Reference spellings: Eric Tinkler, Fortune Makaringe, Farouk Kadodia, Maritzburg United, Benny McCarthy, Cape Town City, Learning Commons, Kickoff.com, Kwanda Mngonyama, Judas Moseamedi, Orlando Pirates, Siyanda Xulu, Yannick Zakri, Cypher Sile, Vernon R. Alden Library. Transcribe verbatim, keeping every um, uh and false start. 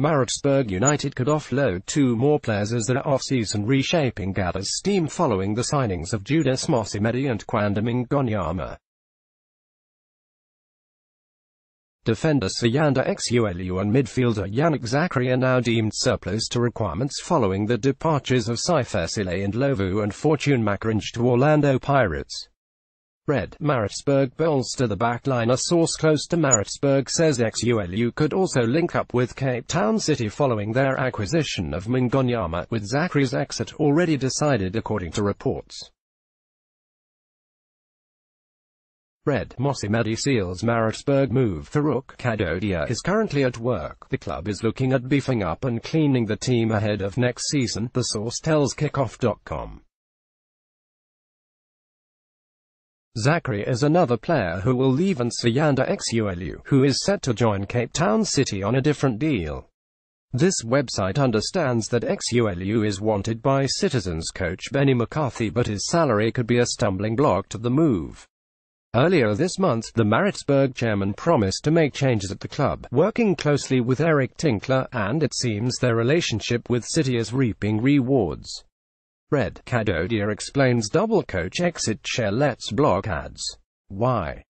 Maritzburg United could offload two more players as their off-season reshaping gathers steam following the signings of Judas Moseamedi and Kwanda Mngonyama. Defender Siyanda Xulu and midfielder Yannick Zakri are now deemed surplus to requirements following the departures of Cypher Sile and Lovu and Fortune Makaringe to Orlando Pirates. Red Maritzburg bolster the backline. A source close to Maritzburg says Xulu could also link up with Cape Town City following their acquisition of Mngonyama, with Zakri's exit already decided according to reports. Red Moseamedi seals Maritzburg move. Farouk Kadodia is currently at work. The club is looking at beefing up and cleaning the team ahead of next season, the source tells Kickoff dot com. Zakri is another player who will leave, and Siyanda Xulu, who is set to join Cape Town City on a different deal. This website understands that Xulu is wanted by Citizens coach Benny McCarthy, but his salary could be a stumbling block to the move. Earlier this month, the Maritzburg chairman promised to make changes at the club, working closely with Eric Tinkler, and it seems their relationship with City is reaping rewards. Red Kadodia explains double coach exit share lets block ads. Why?